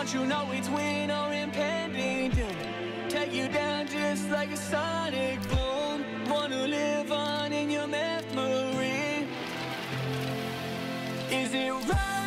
Don't you know it's winter impending doom? Take you down just like a sonic boom. Wanna live on in your memory. Is it right?